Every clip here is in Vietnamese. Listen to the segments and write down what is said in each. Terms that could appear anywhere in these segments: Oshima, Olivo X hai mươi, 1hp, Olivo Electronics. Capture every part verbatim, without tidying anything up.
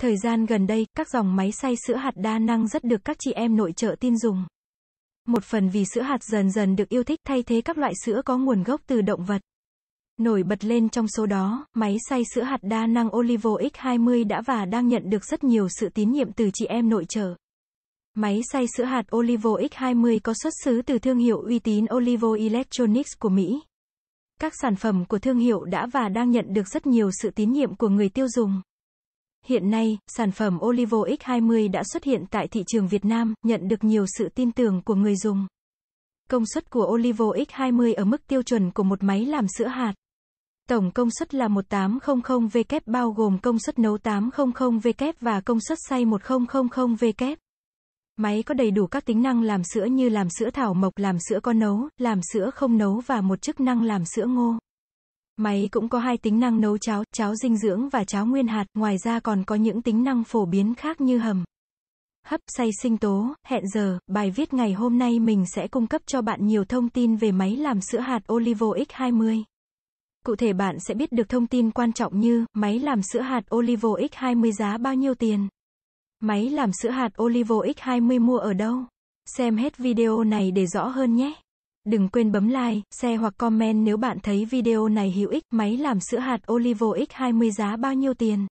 Thời gian gần đây, các dòng máy xay sữa hạt đa năng rất được các chị em nội trợ tin dùng. Một phần vì sữa hạt dần dần được yêu thích thay thế các loại sữa có nguồn gốc từ động vật. Nổi bật lên trong số đó, máy xay sữa hạt đa năng Olivo X hai mươi đã và đang nhận được rất nhiều sự tín nhiệm từ chị em nội trợ. Máy xay sữa hạt Olivo X hai mươi có xuất xứ từ thương hiệu uy tín Olivo Electronics của Mỹ. Các sản phẩm của thương hiệu đã và đang nhận được rất nhiều sự tín nhiệm của người tiêu dùng. Hiện nay, sản phẩm Olivo X hai mươi đã xuất hiện tại thị trường Việt Nam, nhận được nhiều sự tin tưởng của người dùng. Công suất của Olivo X hai mươi ở mức tiêu chuẩn của một máy làm sữa hạt. Tổng công suất là một nghìn tám trăm vê bao gồm công suất nấu tám trăm vê và công suất xay một nghìn vê. Máy có đầy đủ các tính năng làm sữa như làm sữa thảo mộc, làm sữa có nấu, làm sữa không nấu và một chức năng làm sữa ngô. Máy cũng có hai tính năng nấu cháo, cháo dinh dưỡng và cháo nguyên hạt, ngoài ra còn có những tính năng phổ biến khác như hầm, hấp, xay sinh tố, hẹn giờ. Bài viết ngày hôm nay mình sẽ cung cấp cho bạn nhiều thông tin về máy làm sữa hạt Olivo X hai mươi. Cụ thể bạn sẽ biết được thông tin quan trọng như máy làm sữa hạt Olivo X hai mươi giá bao nhiêu tiền. Máy làm sữa hạt Olivo X hai mươi mua ở đâu? Xem hết video này để rõ hơn nhé. Đừng quên bấm like, share hoặc comment nếu bạn thấy video này hữu ích. Máy làm sữa hạt Olivo X hai mươi giá bao nhiêu tiền?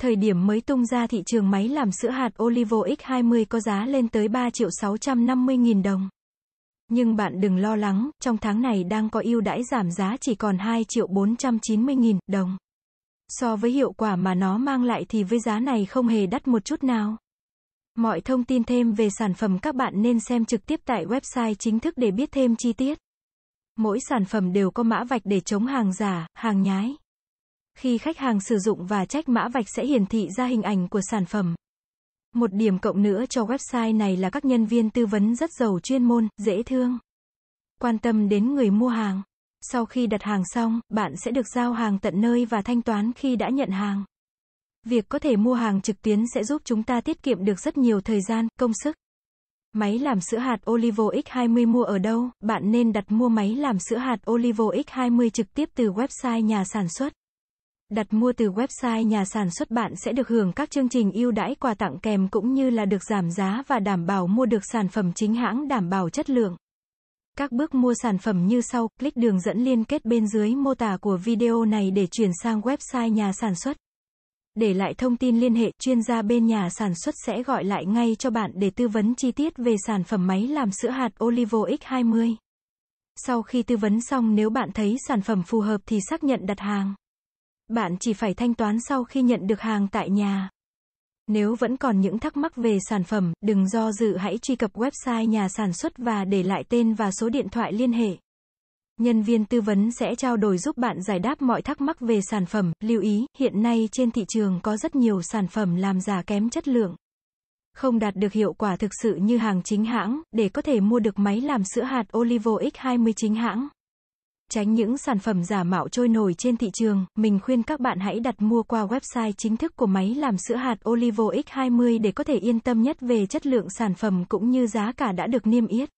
Thời điểm mới tung ra thị trường, máy làm sữa hạt Olivo X hai mươi có giá lên tới ba triệu sáu trăm năm mươi nghìn đồng. Nhưng bạn đừng lo lắng, trong tháng này đang có ưu đãi giảm giá chỉ còn hai triệu bốn trăm chín mươi nghìn đồng. So với hiệu quả mà nó mang lại thì với giá này không hề đắt một chút nào. Mọi thông tin thêm về sản phẩm các bạn nên xem trực tiếp tại website chính thức để biết thêm chi tiết. Mỗi sản phẩm đều có mã vạch để chống hàng giả, hàng nhái. Khi khách hàng sử dụng và check mã vạch sẽ hiển thị ra hình ảnh của sản phẩm. Một điểm cộng nữa cho website này là các nhân viên tư vấn rất giàu chuyên môn, dễ thương, quan tâm đến người mua hàng. Sau khi đặt hàng xong, bạn sẽ được giao hàng tận nơi và thanh toán khi đã nhận hàng. Việc có thể mua hàng trực tuyến sẽ giúp chúng ta tiết kiệm được rất nhiều thời gian, công sức. Máy làm sữa hạt Olivo X hai mươi mua ở đâu? Bạn nên đặt mua máy làm sữa hạt Olivo X hai mươi trực tiếp từ website nhà sản xuất. Đặt mua từ website nhà sản xuất bạn sẽ được hưởng các chương trình ưu đãi, quà tặng kèm cũng như là được giảm giá và đảm bảo mua được sản phẩm chính hãng, đảm bảo chất lượng. Các bước mua sản phẩm như sau, click đường dẫn liên kết bên dưới mô tả của video này để chuyển sang website nhà sản xuất. Để lại thông tin liên hệ, chuyên gia bên nhà sản xuất sẽ gọi lại ngay cho bạn để tư vấn chi tiết về sản phẩm máy làm sữa hạt Olivo X hai mươi. Sau khi tư vấn xong, nếu bạn thấy sản phẩm phù hợp thì xác nhận đặt hàng. Bạn chỉ phải thanh toán sau khi nhận được hàng tại nhà. Nếu vẫn còn những thắc mắc về sản phẩm, đừng do dự, hãy truy cập website nhà sản xuất và để lại tên và số điện thoại liên hệ. Nhân viên tư vấn sẽ trao đổi giúp bạn giải đáp mọi thắc mắc về sản phẩm. Lưu ý, hiện nay trên thị trường có rất nhiều sản phẩm làm giả kém chất lượng, không đạt được hiệu quả thực sự như hàng chính hãng. Để có thể mua được máy làm sữa hạt Olivo X hai mươi chính hãng, tránh những sản phẩm giả mạo trôi nổi trên thị trường, mình khuyên các bạn hãy đặt mua qua website chính thức của máy làm sữa hạt Olivo X hai mươi để có thể yên tâm nhất về chất lượng sản phẩm cũng như giá cả đã được niêm yết.